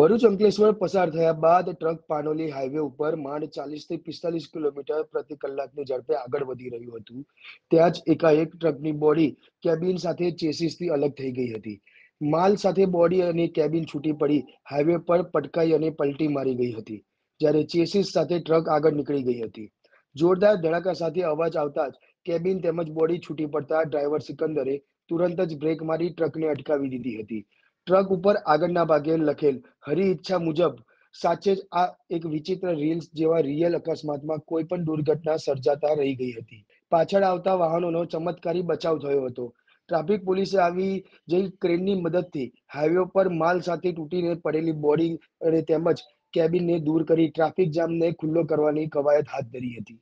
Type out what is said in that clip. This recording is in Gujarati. ભરૂચ અંકલેશ્વર પસાર થયા બાદ ટ્રક પાનોલી હાઈવે ઉપર માંડ 40 થી 45 કિલોમીટર પ્રતિ કલાકની ઝડપે આગળ વધી રહ્યું હતું. ત્યાં જ એકાએક ટ્રકની બોડી કેબિન સાથે ચેસિસથી અલગ થઈ ગઈ હતી. માલ સાથે બોડી અને કેબિન છૂટી પડી હાઈવે પર પટકાઈ અને પલટી મારી ગઈ હતી, જ્યારે ચેસિસ સાથે ટ્રક આગળ નીકળી ગઈ હતી. જોરદાર ધડાકા સાથે અવાજ આવતા જ કેબિન તેમજ બોડી છૂટી પડતા ડ્રાઈવર સિકંદરે તુરંત જ બ્રેક મારી ટ્રકને અટકાવી દીધી હતી. ટ્રક ઉપર આગળના ભાગે લખેલ હરી ઈચ્છા મુજબ સાચે જ આ એક વિચિત્ર રીલ્સ જેવા રિયલ અકસ્માતમાં કોઈ પણ દુર્ઘટના સર્જાતા રહી ગઈ હતી. પાછળ આવતા વાહનોનો ચમત્કારી બચાવ થયો હતો. ટ્રાફિક પોલીસે આવી જઈ ક્રેનની મદદથી હાઈવે પર માલ સાથે તૂટીને પડેલી બોડી અને તેમજ કેબિનને દૂર કરી ટ્રાફિક જામને ખુલ્લો કરવાની કવાયત હાથ ધરી હતી.